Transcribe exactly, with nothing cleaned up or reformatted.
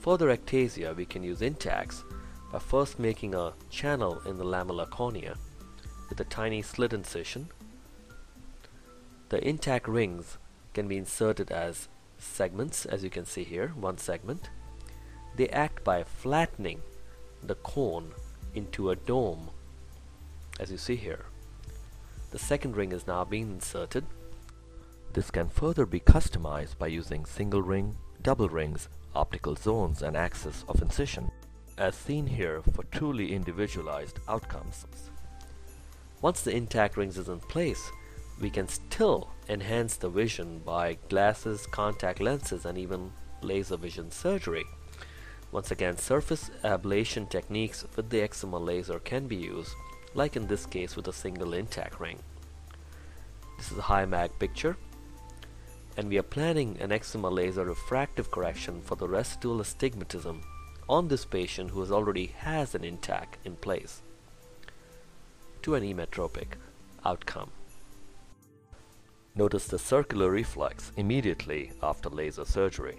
For the rectasia, we can use Intacs by first making a channel in the lamellar cornea with a tiny slit incision. The intact rings can be inserted as segments, as you can see here, one segment. They act by flattening the cone into a dome, as you see here. The second ring is now being inserted. This can further be customized by using single ring, double rings, optical zones, and axis of incision, as seen here, for truly individualized outcomes. Once the intact rings is in place, we can still enhance the vision by glasses, contact lenses, and even laser vision surgery. Once again, surface ablation techniques with the excimer laser can be used, like in this case with a single intact ring. This is a high mag picture, and we are planning an excimer laser refractive correction for the residual astigmatism on this patient who has already has an intact in place, to an emmetropic outcome. Notice the circular reflex immediately after laser surgery.